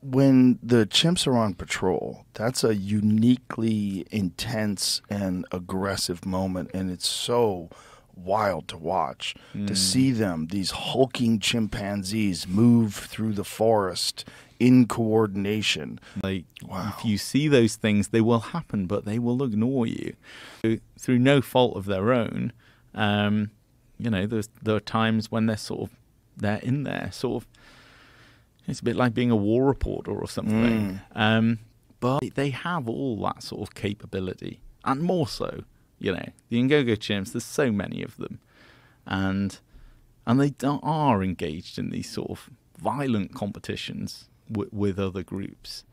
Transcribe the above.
When the chimps are on patrol, that's a uniquely intense and aggressive moment, and it's so wild to watch, to see them, these hulking chimpanzees, move through the forest in coordination. Like, wow. If you see those things, they will happen, but they will ignore you. Through no fault of their own, you know, there are times when they're in there, it's a bit like being a war reporter or something. But they have all that sort of capability, and more so. You know, the Ngogo chimps, there's so many of them, and they are engaged in these sort of violent competitions with other groups.